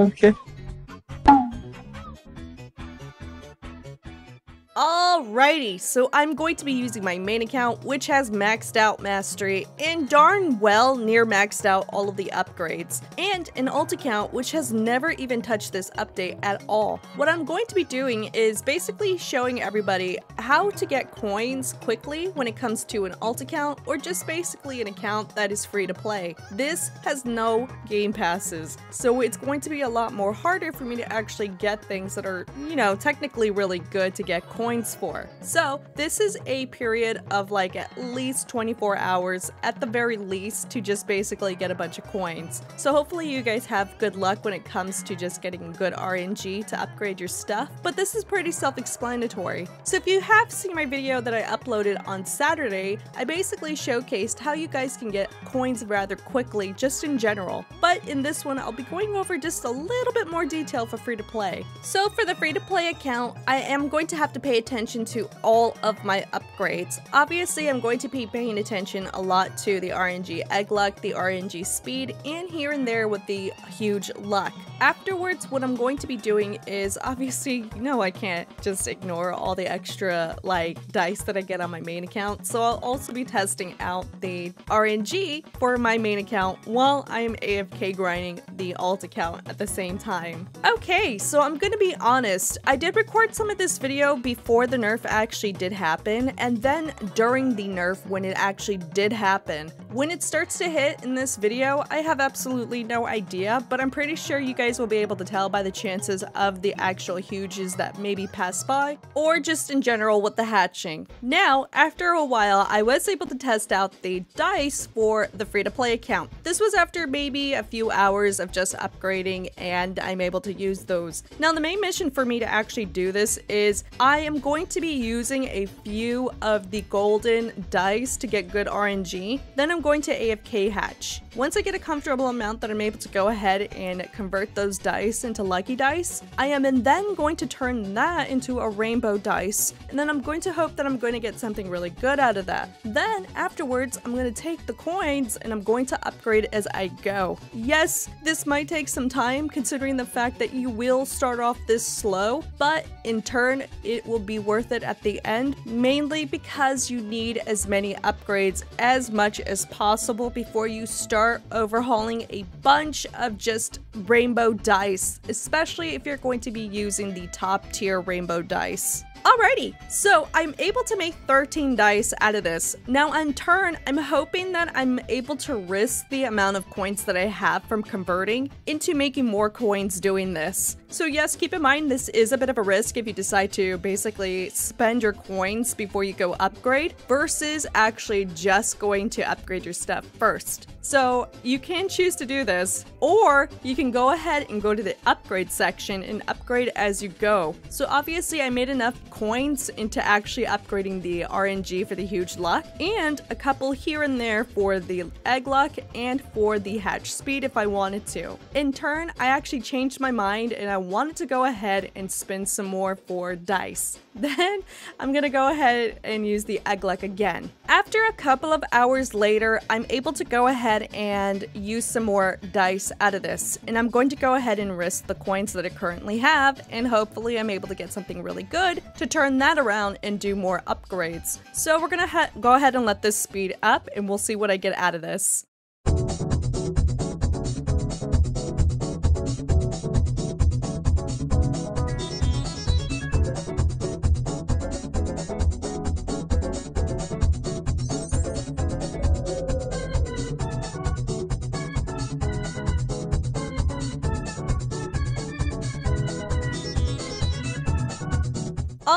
Okay. Alrighty, so I'm going to be using my main account, which has maxed out mastery and darn well near maxed out all of the upgrades, and an alt account which has never even touched this update at all. What I'm going to be doing is basically showing everybody how to get coins quickly when it comes to an alt account, or just basically an account that is free to play. This has no game passes, so it's going to be a lot more harder for me to actually get things that are, you know, technically really good to get coins for. So this is a period of like at least 24 hours at the very least to just basically get a bunch of coins. So hopefully you guys have good luck when it comes to just getting good RNG to upgrade your stuff, but this is pretty self-explanatory. So if you have seen my video that I uploaded on Saturday, I basically showcased how you guys can get coins rather quickly just in general. But in this one I'll be going over just a little bit more detail for free to play. So for the free to play account, I am going to have to pay attention to all of my upgrades. Obviously, I'm going to be paying attention a lot to the RNG egg luck, the RNG speed, and here and there with the huge luck. Afterwards, what I'm going to be doing is, obviously, you know, I can't just ignore all the extra like dice that I get on my main account, so I'll also be testing out the RNG for my main account while I'm AFK grinding the alt account at the same time. Okay, so I'm gonna be honest, I did record some of this video before the nerf actually did happen, and then during the nerf when it actually did happen. When it starts to hit in this video, I have absolutely no idea, but I'm pretty sure you guys will be able to tell by the chances of the actual huges that maybe pass by, or just in general with the hatching. Now, after a while, I was able to test out the dice for the free-to-play account. This was after maybe a few hours of just upgrading, and I'm able to use those. Now, the main mission for me to actually do this is I am going to be using a few of the golden dice to get good RNG, then I'm going to AFK hatch. Once I get a comfortable amount that I'm able to go ahead and convert those dice into lucky dice, I am then going to turn that into a rainbow dice, and then I'm going to hope that I'm going to get something really good out of that. Then afterwards, I'm going to take the coins and I'm going to upgrade as I go. Yes, this might take some time considering the fact that you will start off this slow, but in turn, it will be worth it at the end, mainly because you need as many upgrades as much as possible before you start overhauling a bunch of just rainbow dice, especially if you're going to be using the top tier rainbow dice. Alrighty, so I'm able to make 13 dice out of this. Now in turn, I'm hoping that I'm able to risk the amount of coins that I have from converting into making more coins doing this. So yes, keep in mind this is a bit of a risk if you decide to basically spend your coins before you go upgrade versus actually just going to upgrade your stuff first. So you can choose to do this, or you can go ahead and go to the upgrade section and upgrade as you go. So obviously I made enough coins into actually upgrading the RNG for the huge luck, and a couple here and there for the egg luck and for the hatch speed if I wanted to. In turn, I actually changed my mind and I wanted to go ahead and spin some more for dice. Then I'm gonna go ahead and use the egg luck again. After a couple of hours later, I'm able to go ahead and use some more dice out of this, and I'm going to go ahead and risk the coins that I currently have, and hopefully I'm able to get something really good to turn that around and do more upgrades. So we're gonna go ahead and let this speed up and we'll see what I get out of this.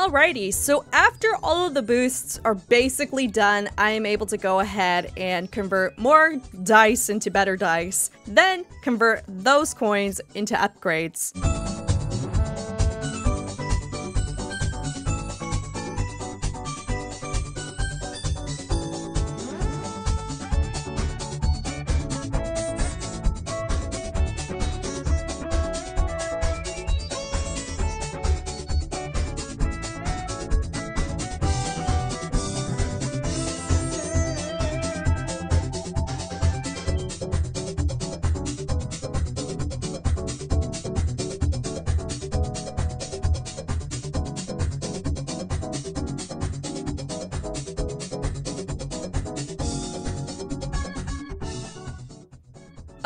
Alrighty, so after all of the boosts are basically done, I am able to go ahead and convert more dice into better dice, then convert those coins into upgrades.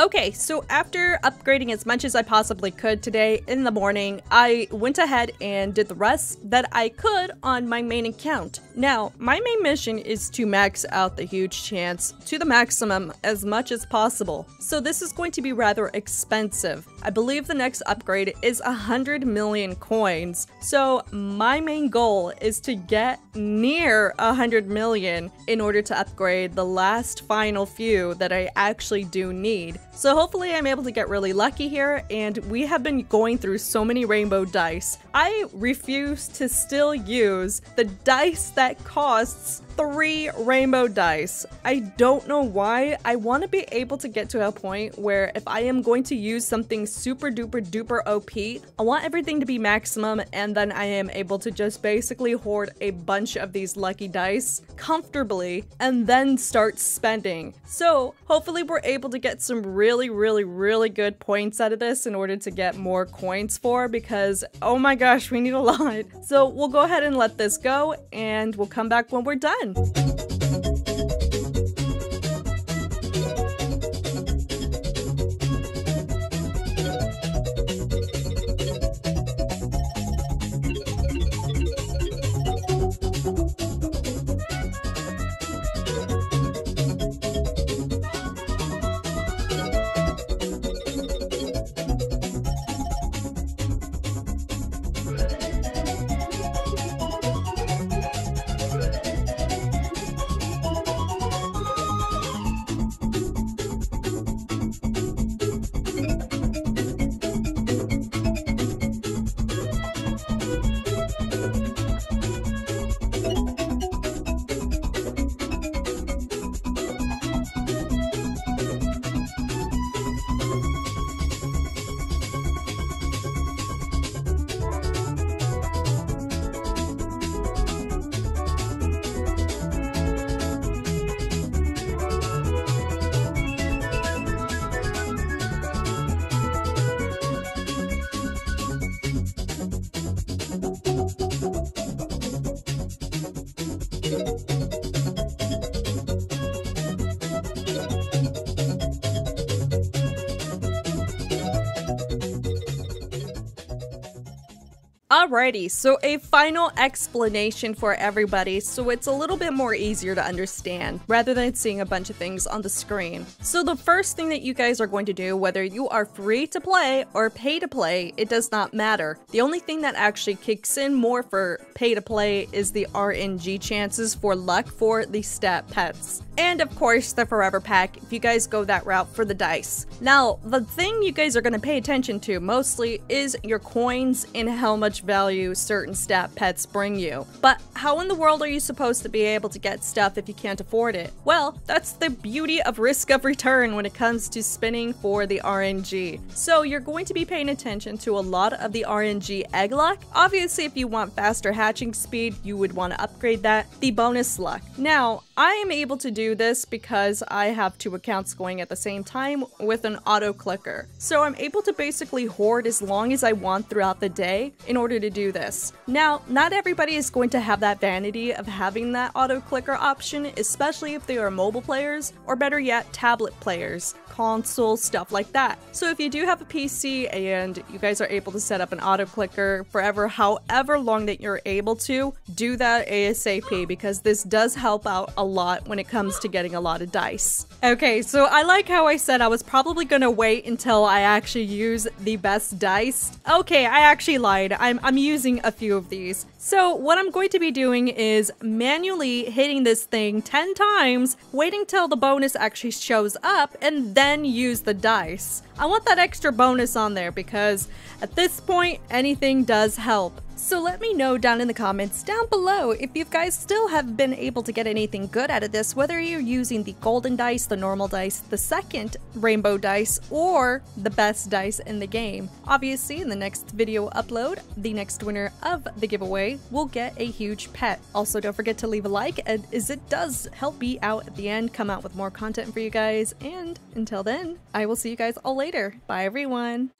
Okay, so after upgrading as much as I possibly could today in the morning, I went ahead and did the rest that I could on my main account. Now, my main mission is to max out the huge chance to the maximum as much as possible. So this is going to be rather expensive. I believe the next upgrade is 100 million coins. So my main goal is to get near 100 million in order to upgrade the last final few that I actually do need. So hopefully I'm able to get really lucky here, and we have been going through so many rainbow dice. I refuse to still use the dice that costs 3 rainbow dice. I don't know why. I want to be able to get to a point where if I am going to use something super duper duper OP, I want everything to be maximum, and then I am able to just basically hoard a bunch of these lucky dice comfortably and then start spending. So hopefully we're able to get some really good points out of this in order to get more coins for, because oh my gosh, we need a lot. So we'll go ahead and let this go, and we'll come back when we're done. Alrighty, so a final explanation for everybody, so it's a little bit more easier to understand rather than seeing a bunch of things on the screen. So the first thing that you guys are going to do, whether you are free to play or pay to play, it does not matter. The only thing that actually kicks in more for pay to play is the RNG chances for luck for the stat pets. And of course the forever pack if you guys go that route for the dice. Now the thing you guys are going to pay attention to mostly is your coins and how much value certain stat pets bring you. But how in the world are you supposed to be able to get stuff if you can't afford it? Well, that's the beauty of risk of return when it comes to spinning for the RNG. So you're going to be paying attention to a lot of the RNG egg luck. Obviously if you want faster hatching speed, you would want to upgrade that. The bonus luck. Now I am able to do this because I have 2 accounts going at the same time with an auto clicker. So I'm able to basically hoard as long as I want throughout the day in order to do this. Now, not everybody is going to have that vanity of having that auto clicker option, especially if they are mobile players or better yet, tablet players, console, stuff like that. So if you do have a PC and you guys are able to set up an auto clicker forever, however long that you're able to, do that ASAP because this does help out a lot when it comes to getting a lot of dice. Okay, so I like how I said I was probably gonna wait until I actually use the best dice. Okay, I actually lied. I'm using a few of these. So what I'm going to be doing is manually hitting this thing 10 times, waiting till the bonus actually shows up, and then use the dice. I want that extra bonus on there because at this point, anything does help. So let me know down in the comments down below if you guys still have been able to get anything good out of this, whether you're using the golden dice, the normal dice, the second rainbow dice, or the best dice in the game. Obviously, in the next video upload, the next winner of the giveaway will get a huge pet. Also, don't forget to leave a like, as it does help me out at the end, come out with more content for you guys. And until then, I will see you guys all later. Bye, everyone.